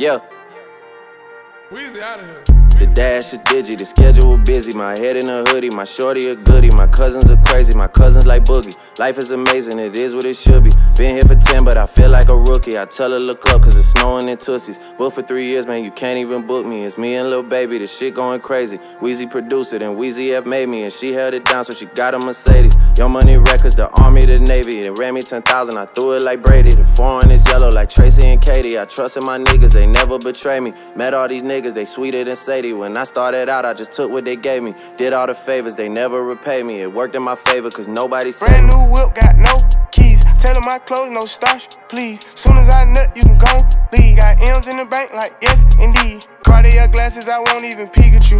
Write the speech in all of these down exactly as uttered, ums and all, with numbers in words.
Yeah. Wheezy out of here. The dash is digi, the schedule busy. My head in a hoodie, my shorty a goodie. My cousins are crazy, my cousins like Boogie. Life is amazing, it is what it should be. Been here for ten, but I feel like a rookie. I tell her look up, cause it's snowing in Tootsie's. Booked for three years, man, you can't even book me. It's me and Lil Baby, this shit going crazy. Wheezy produced it, and Wheezy F made me. And she held it down, so she got a Mercedes. Young Money Records, the Army, the Navy. They ran me ten thousand, I threw it like Brady. The foreign is yellow like Tracy and Katie. I trusted my niggas, they never betray me. Met all these niggas, they sweeter than Sadie. When I started out, I just took what they gave me. Did all the favors, they never repay me. It worked in my favor, cause nobody said. Brand new whip, got no keys. Tell them my clothes, no starch, please. Soon as I nut, you can go leave. Got M's in the bank, like yes, indeed. Cartier glasses, I won't even Pikachu.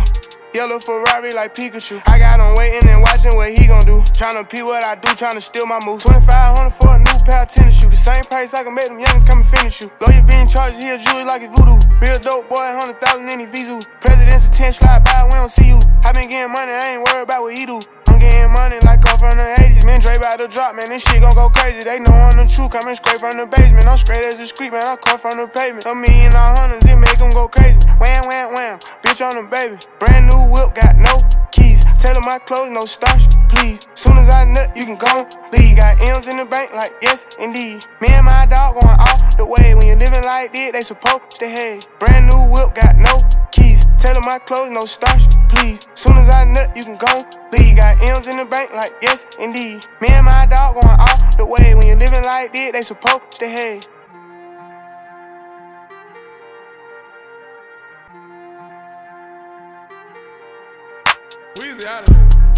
Yellow Ferrari, like Pikachu. I got him waiting and watching what he gon' do. Tryna pee what I do, tryna steal my moves. twenty-five hundred for a new pair of tennis shoes. The same price I can make them youngins come and finish you. Lawyer being charged, he a Jewish like a voodoo. Real dope boy, one hundred thousand in Evisu. President's ten slide by, we don't see you. I been getting money, I ain't worried about what he do. I'm getting money like I'm from the eighties. Man, Dre about to drop, man, this shit gon' go crazy. They know I'm the truth, coming straight from the basement. I'm straight as a street, man, I come from the pavement. A million all hundreds, it make them go crazy. Wham, wham, wham, bitch on them, baby. Brand new whip, got no keys. Tell them my clothes, no starch, please. Soon as I nut, you can go leave. Got M's in the bank, like yes, indeed. Me and my dog going all the way. When you living like this, they supposed to hate. Brand new whip, got no keys. Tell them my clothes, no starch, please. Soon as I nut, you can go leave. Got M's in the bank, like yes, indeed. Me and my dog going all the way. When you living like this, they supposed to hate. Wheezy out of here.